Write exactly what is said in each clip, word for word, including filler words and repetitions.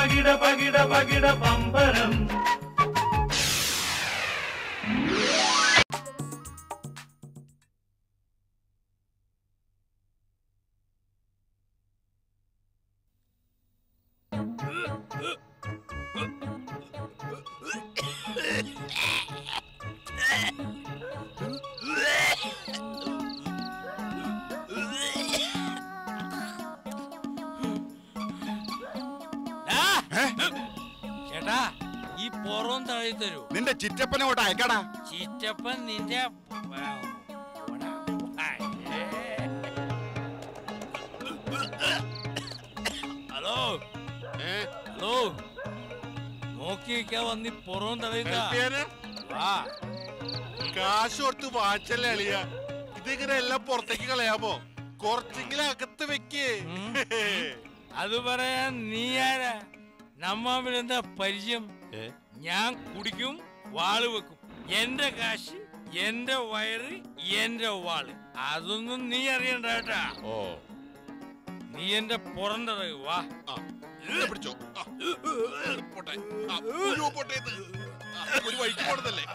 பகிட பகிட பகிட பம்பரம். चिट्टप्पन ओटा ऐकड़ा चिट्टप्पन निंजा हेलो हेलो नोकी क्या वन्दी पोरोंदा लेता वाह काश और तू वाचले अलिया इधर एल्ला पोर्टे की कल यापो कोर्टिंगला अगत्ते बेक्के आधु बरे नी यारा नम्मा बिरंदा परिजम ഞാൻ കുടിക്കും വാള് വെക്കും എൻടെ കാശ് എൻടെ വയറ് എൻടെ വാള് അതൊന്നും നീ അറിയണ്ട കേട്ടാ ഓ നീ എൻടെ പുറണ്ടട വാ ഇതെ പിടിച്ചോ പോട്ടെ ഒരു പോട്ടെ ഇത് ഒരു വൈറ്റ് പോടല്ലേ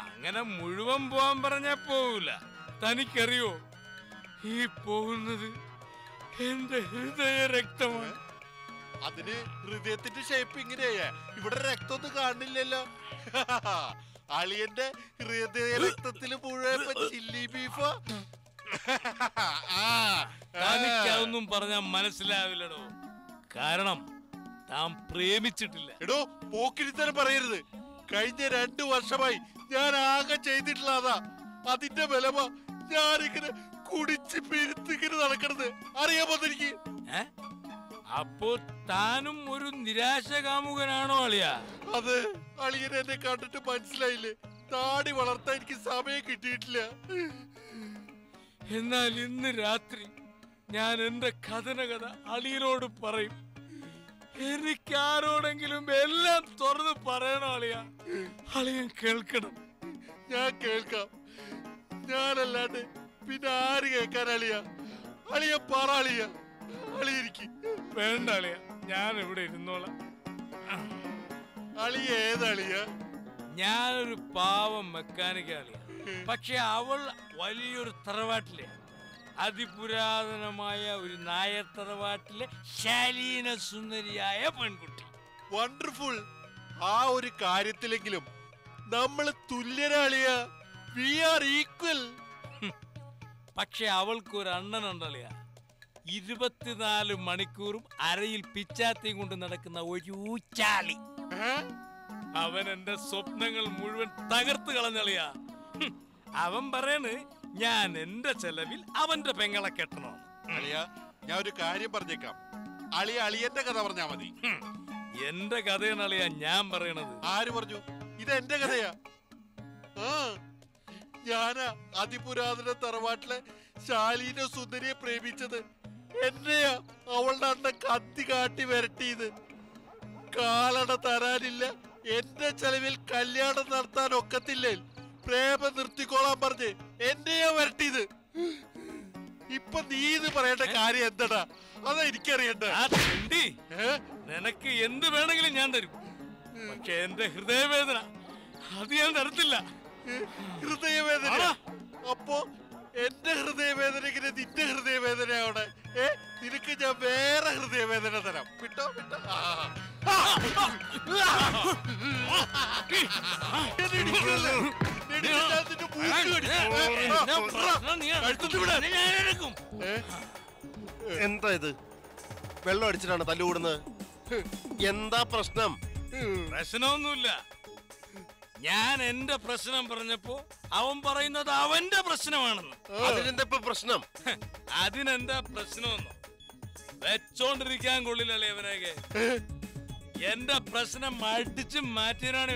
അങ്ങനെ മുഴുവൻ പോവാൻ പറഞ്ഞാ പോവില്ല തനിക്കറിയോ ഈ പോകുന്നത് എൻടെ ഹൃദയ രക്തമാണ് അതിനെ ഹൃദയത്തിന്റെ ഷേപ്പ് ഇങ്ങനെയാ ഇവിടെ രക്തമൊന്നും കാണില്ലല്ലോ അളിയന്റെ ഹൃദയ രക്തത്തിൽ മുഴുവൻ ചില്ലി ബീഫ് അതൊന്നും പറഞ്ഞാൽ മനസ്സിലാവില്ലടോ കാരണം താൻ പ്രേമിച്ചിട്ടില്ല എടോ പോക്കിരിത്തരം പറയരുത് കഴിഞ്ഞ രണ്ടു വർഷമായി ഞാൻ ആകെ ചെയ്തിട്ടില്ല അതാ അതിന്റെ ബലമ ഞാനിങ്ങനെ കുടിച്ച് പിരിത്തിങ്ങനെ നടക്കണത് അറിയാമോ എനിക്ക് അപ്പോ താനും ഒരു നിരാശകാമുകനാണോ അളിയ അത് അളിയനെ എന്നെ കണ്ടിട്ട് മനസ്സിലായില്ലേ താടി വളർത്താൻ എനിക്ക് സമയം കിട്ടിയിട്ടില്ല എന്നാൽ ഇന്ന് രാത്രി ഞാൻ എന്റെ കഥനകഥ അളിയനോട് പറയും എനിക്കാരോടെങ്കിലും എല്ലാം തുറന്ന് പറയണോ അളിയ അളിയൻ കേൾക്കണം ഞാൻ കേൾക്കാം ഞാനല്ലാണ്ട് പിന്നെ ആര് കേൾക്കാൻ അളിയ അളിയ പറ അളിയ വേണ്ട അളിയ ഞാനിവിടെ ഇരുന്നോളാം അളിയ ഏതളിയ ഞാനൊരു പാവം മെക്കാനിക്ക അളിയ പക്ഷെ അവൾ വലിയൊരു തറവാട്ടിലെ അതിപുരാതനമായ ഒരു നായർ തറവാട്ടിലെ ശാലീന സുന്ദരിയായ പെൺകുട്ടി വണ്ടർഫുൾ ആ ഒരു കാര്യത്തിലെങ്കിലും നമ്മൾ തുല്യരാളിയ വി ആർ ഈക്വൽ പക്ഷെ അവൾക്കൊരു അണ്ണനുണ്ടളിയ ഇരുപത്തിനാല് മണിക്കൂറും അരയിൽ പിച്ചാത്തിയും കൊണ്ട് നടക്കുന്ന ഒരു ചാളി അവൻ എന്റെ സ്വപ്നങ്ങൾ മുഴുവൻ തകർത്ത് കളഞ്ഞളിയാ അവൻ പറയണ് ഞാൻ എന്റെ ചെലവിൽ അവന്റെ പെങ്ങളെ കെട്ടണോ അളിയ ഞാൻ ഒരു കാര്യം പറഞ്ഞേക്കാം അളിയ അളിയന്റെ കഥ പറഞ്ഞാ മതി എന്റെ കഥയാണ് അളിയ ഞാൻ പറയണത് ആര് പറഞ്ഞു ഇത് എന്റെ കഥയാ ഞാനാ അതിപുരാതന തറവാട്ടിലെ ശാലീന സുന്ദരിയെ പ്രേമിച്ചത് എന്നെയാ അവളുടെ അണ്ണ കത്തി കാട്ടി വരട്ടിയത് കാലട തരാനില്ല എന്റെ ചെലവിൽ കല്യാണം നടത്താൻ ഒക്കത്തില്ലേ പ്രേമം നിർത്തിക്കോളാൻ പറഞ്ഞ് എന്നെയാ വരട്ടിയത് ഇപ്പൊ നീ ഇത് പറയേണ്ട കാര്യം എന്താടാ അതാ എനിക്കറിയണ്ട നിനക്ക് എന്ത് വേണമെങ്കിലും ഞാൻ തരും പക്ഷെ എന്റെ ഹൃദയവേദന അത് ഞാൻ തരത്തില്ല ഹൃദയവേദന അപ്പോ എന്റെ ഹൃദയവേദനയ്ക്ക് നിന്റെ ഹൃദയവേദനയാണ് ഏ നിനക്ക് ഞാൻ വേറെ ഹൃദയവേദന തരാം വിട്ടോ വിട്ടോ എന്താ ഇത് വെള്ളം അടിച്ചിട്ടാണ് തല്ലുകൂടുന്നത് എന്താ പ്രശ്നം പ്രശ്നമൊന്നുമില്ല ഞാൻ എന്റെ പ്രശ്നം പറഞ്ഞപ്പോ അവൻ പറയുന്നത് അവന്റെ പ്രശ്നമാണെന്ന് അതിനെന്താ പ്രശ്നം അതിനെന്താ പ്രശ്നമെന്നോ വെച്ചോണ്ടിരിക്കാൻ കൊള്ളില്ലല്ലേ ഇവനൊക്കെ എന്റെ പ്രശ്നം അടിച്ചു മാറ്റിയാണ്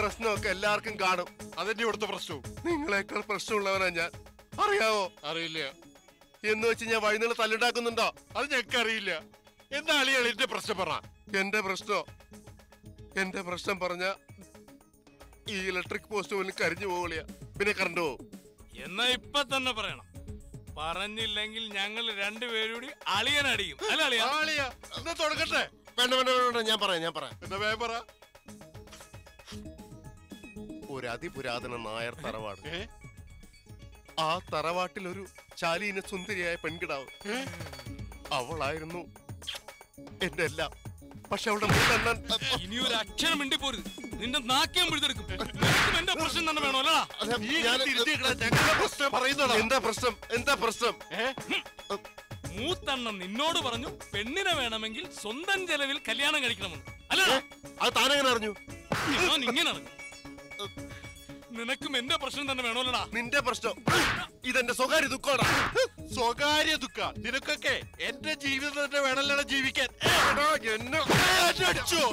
പ്രശ്നമൊക്കെ എല്ലാവർക്കും കാണും അതിന്റെ ഇവിടുത്തെ പ്രശ്നവും നിങ്ങളെക്കാൾ പ്രശ്നമുള്ളവനാ ഞാൻ അറിയാവോ അറിയില്ല എന്ന് വെച്ച് ഞാൻ വഴിനീള തല്ലുണ്ടാക്കുന്നുണ്ടോ അത് ഞങ്ങൾക്ക് അറിയില്ല എന്താ അളിയാൾ എന്റെ പ്രശ്നം പറ എന്റെ പ്രശ്നോ എന്റെ പ്രശ്നം പറഞ്ഞ ഈ ഇലക്ട്രിക് പോസ്റ്റ് പോലും കരിഞ്ഞു പോവുകയാ പിന്നെ കറണ്ട് പോവും എന്നാ ഇപ്പൊ തന്നെ പറയണം പറഞ്ഞില്ലെങ്കിൽ ഞങ്ങൾ രണ്ടുപേരും കൂടി അളിയൻ അടിക്കും. അല്ല അളിയ അളിയ എന്നാ തുടങ്ങട്ടെ. വേണ്ട വേണ്ട വേണ്ട ഞാൻ പറയാം ഞാൻ പറയാം. എന്നാ വേഗം പറ. ഒരു അതിപുരാതന നായർ തറവാട്. ആ തറവാട്ടിൽ ഒരു ശാലീന സുന്ദരിയായ പെൺകിടാവ്. അവളായിരുന്നു എന്റെ എല്ലാം. പക്ഷെ അവളുടെ മൂന്നെണ്ണം. ഇനി ഒരു അക്ഷരം മിണ്ടി പോരുത്. നിന്റെ നാക്കിയം പിടിച്ചെടുക്കും. എന്താ പ്രശ്നം തന്നെ വേണോ? അല്ല എന്താ പ്രശ്നം എന്താ പ്രശ്നം? മൂത്തണ്ണം നിന്നോട് പറഞ്ഞു പെണ്ണിനെ വേണമെങ്കിൽ സ്വന്തം ചെലവിൽ കല്യാണം കഴിക്കണമെന്ന്. അല്ല അത് താനെങ്ങനെ അറിഞ്ഞു? ഞാൻ ഇങ്ങനെ അറിഞ്ഞു. നിനക്കും എന്റെ പ്രശ്നം തന്നെ വേണോല്ലടാ. നിന്റെ പ്രശ്നം ഇതെന്റെ സ്വകാര്യ ദുഃഖമാണ്. സ്വകാര്യ ദുഃഖ നിനക്കൊക്കെ എന്റെ ജീവിതം തന്നെ വേണല്ലോ ജീവിക്കാൻ. എന്നെ അടിച്ചോടാ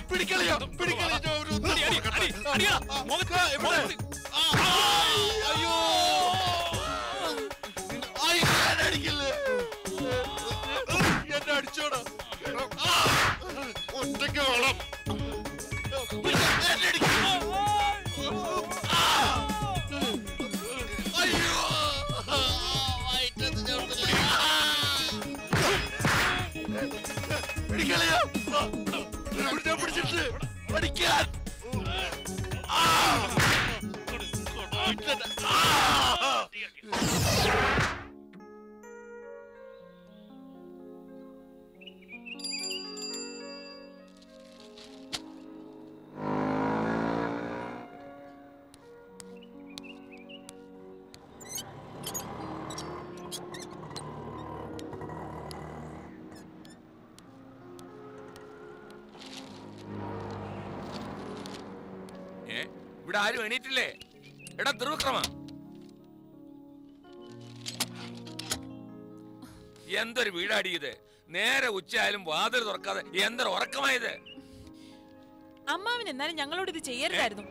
ഒറ്റയ്ക്ക് വേണം. ആരും എണീറ്റില്ലേ? എടാ ദുർവിക്രമ, എന്തൊരു വീടാടിയത്. നേരെ ഉച്ചയായാലും വാതിൽ തുറക്കാതെ എന്തൊരു ഉറക്കമായത്. അമ്മാവിന് എന്നാലും ഞങ്ങളോട് ഇത് ചെയ്യരുതായിരുന്നു.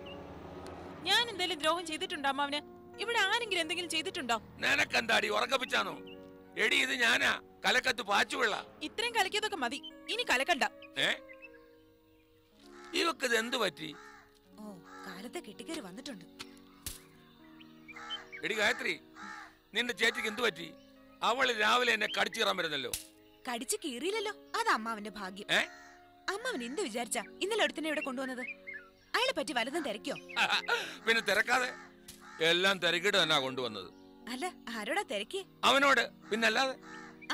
ഞാൻ എന്തെങ്കിലും ദ്രോഹം ചെയ്തിട്ടുണ്ടോ അമ്മാവിന്? ഇവിടെ ആരെങ്കിലും എന്തെങ്കിലും ചെയ്തിട്ടുണ്ടോ? നിനക്കെന്താടി ഉറക്കപ്പിച്ചാണോ? എടി ഇത് ഞാനാ കലക്കത്ത് പാച്ചുപിള്ള. ഇത്രയും കലക്കിയതൊക്കെ മതി, ഇനി കലക്കണ്ട. ഏ ഇവക്കിത് എന്തു പറ്റി? എടി ഗായത്രി, നിന്റെ ചേച്ചിക്ക് എന്തു പറ്റി? അവള് രാവിലെ എന്നെ കടിച്ചു കീറാൻ വരുന്നല്ലോ. കടിച്ചു കീറിയില്ലല്ലോ, അത് അമ്മാവന്റെ ഭാഗ്യം. അമ്മാവൻ എന്ത് വിചാരിച്ചാ ഇന്നലെ അടുത്തിനെ ഇവിടെ കൊണ്ടുവന്നത്? അയാളെ പറ്റി വലതും തിരക്കോ? പിന്നെ തിരക്കാതെ എല്ലാം തിരക്കിട്ട് തന്നെ കൊണ്ടുവന്നത്. അല്ല ആരോടാ തിരക്കി? അവനോട്. പിന്നല്ലാതെ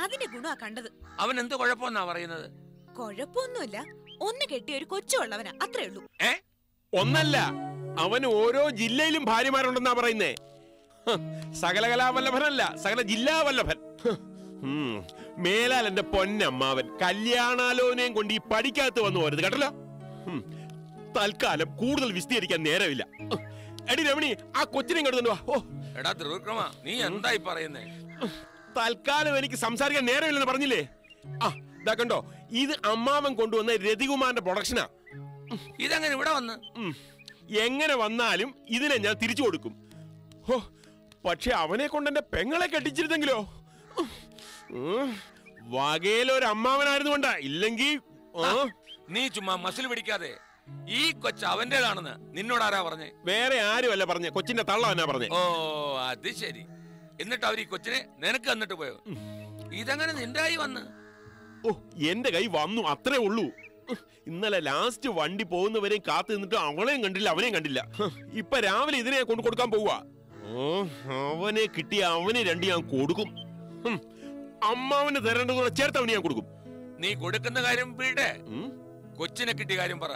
അതിന്റെ ഗുണമാ കണ്ടത്. അവൻ എന്ത് കുഴപ്പമെന്നാ പറയുന്നത്? കുഴപ്പമൊന്നുമില്ല, ഒന്ന് കെട്ടിയ ഒരു കൊച്ചുള്ളവനാ, അത്രേ ഉള്ളൂ. ഏ ഒന്നല്ല, അവന് ഓരോ ജില്ലയിലും ഭാര്യമാരുണ്ടെന്നാ പറയുന്നേ. സകലകലാവല്ലഭനല്ല, സകല ജില്ലാ വല്ലഭൻ. മേലാൽ എന്റെ പൊന്നമ്മാവൻ കല്യാണാലോചനയും കൊണ്ട് ഈ പഠിക്കാത്ത വന്നു പോരുത് കേട്ടല്ലോ. തൽക്കാലം കൂടുതൽ വിസ്തീകരിക്കാൻ നേരമില്ല. എടി രമണി, ആ കൊച്ചിനെ കെടുത്തുണ്ട്. തൽക്കാലം എനിക്ക് സംസാരിക്കാൻ നേരമില്ലെന്ന് പറഞ്ഞില്ലേ? ആ ഇതാ കണ്ടോ, ഇത് അമ്മാവൻ കൊണ്ടുവന്ന രതികുമാരന്റെ പ്രൊഡക്ഷനാ. ഇതങ്ങനെ ഇവിടെ വന്ന് എങ്ങനെ വന്നാലും ഇതിനെ ഞാൻ തിരിച്ചു കൊടുക്കും. ഹോ, പക്ഷെ അവനെ കൊണ്ട് എന്റെ പെങ്ങളെ കെട്ടിച്ചിരുന്നെങ്കിലോ. വകയിലൊരു അമ്മാവനായിരുന്നു കൊണ്ടാ, ഇല്ലെങ്കിൽ. നീ ചുമ്മാ മസിൽ പിടിക്കാതെ. ഈ കൊച്ച അവന്റേതാണെന്ന് നിന്നോട് ആരാ പറഞ്ഞേ? വേറെ ആരും അല്ല പറഞ്ഞേ, കൊച്ചിന്റെ തള്ളവനാ പറഞ്ഞേ. ഓ അത് ശരി. എന്നിട്ട് അവർ ഈ കൊച്ചിനെ നിനക്ക് എന്നിട്ട് പോയോ? ഇതങ്ങനെ നിന്റെ കൈ വന്ന്? ഓ എന്റെ കൈ വന്നു, അത്രേ ഉള്ളൂ. ഇന്നലെ ലാസ്റ്റ് വണ്ടി പോകുന്നവരെയും കാത്തു നിന്നിട്ട് അവളെയും കണ്ടില്ല, അവനെയും കണ്ടില്ല. ഇപ്പൊ രാവിലെ ഇതിനെ കൊണ്ടു കൊടുക്കാൻ പോവാ. അവനെ കിട്ടിയ അവനെ രണ്ട് ഞാൻ കൊടുക്കും. അമ്മാവന് തരേണ്ടതുള്ള ചേർത്ത് അവന് ഞാൻ കൊടുക്കും. നീ കൊടുക്കുന്ന കാര്യം വീട്ടെ, കൊച്ചിനെ കിട്ടിയ കാര്യം പറ.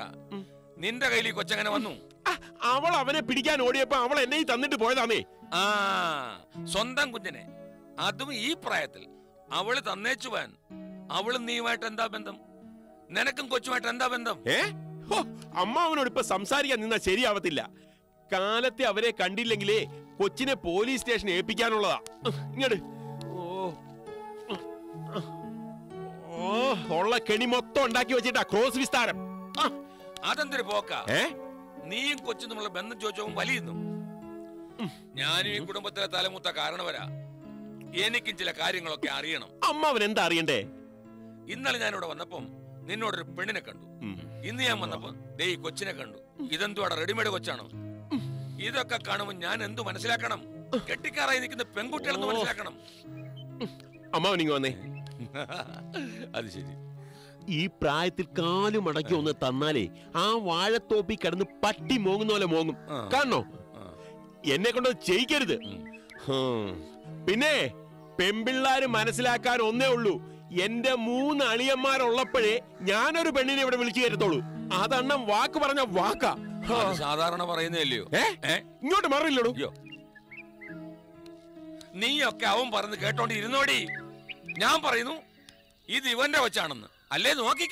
നിന്റെ കയ്യിൽ ഈ കൊച്ചങ്ങനെ വന്നു? അവൾ അവനെ പിടിക്കാൻ ഓടിയപ്പോ അവൾ എന്നെ തന്നിട്ട് പോയതാമേ. ആ സ്വന്തം കുഞ്ഞിനെ, അതും ഈ പ്രായത്തിൽ അവള് തന്നേച്ചു പോയാൻ. അവളും നീയുമായിട്ട് എന്താ ബന്ധം? നിനക്കും കൊച്ചുമായിട്ട് എന്താ ബന്ധം? ഏ അമ്മാവനോട് ഇപ്പൊ സംസാരിക്കാൻ നിന്നാ ശരിയാവത്തില്ല. കാലത്തെ അവരെ കണ്ടില്ലെങ്കിലേ കൊച്ചിനെ പോലീസ് സ്റ്റേഷനിൽ ഏൽപ്പിക്കാനുള്ളതാ. ഇങ്ങട് ഉള്ള കെണി മൊത്തം ഉണ്ടാക്കി വെച്ചിട്ടാ ക്രോസ് വിസ്താരം. അതെന്തൊരു പോക്ക. നീയും കൊച്ചു നമ്മളെ ബന്ധം ചോദിച്ചവും വലിയുന്നു. ഞാനും ഈ കുടുംബത്തിലെ തലമൂത്ത കാരണവരാ. എനിക്കും ചില കാര്യങ്ങളൊക്കെ അറിയണം. അമ്മാവൻ എന്താ അറിയണ്ടേ? ഇന്നലെ ഞാനിവിടെ വന്നപ്പം നിന്നോടൊരു പെണ്ണിനെ കണ്ടു, ഇന്ന് ഞാൻ വന്നപ്പോ ദേ കൊച്ചിനെ കണ്ടു. ഇതെന്തുവാടാ റെഡിമെയ്ഡ് കൊച്ചാണോ? ഇതൊക്കെ കാണുമ്പോ ഞാൻ എന്തു മനസ്സിലാക്കണം? प्रायकाले आ वातोपी कटी मोल मोंगू पेम्पिल्लार मनसू ए मूന്ന് അളിയന്മാരുള്ളപ്പോഴേ ഞാനൊരു പെണ്ണിനെ ഇവിടെ വിളിച്ചു കേറ്റത്തോളൂ അതണ്ണം വാക്ക് പറഞ്ഞ വാക്കാ സാധാരണ പറയുന്നേല്ലയോ ഇങ്ങോട്ട് മാറില്ലടോ നീയൊക്കെ അവൻ പറഞ്ഞു കേട്ടോണ്ടിരുന്നോടി ഞാൻ പറയുന്നു ഇത് ഇവന്റെ വെച്ചാണെന്ന് അല്ലേ നോക്കിക്കോ।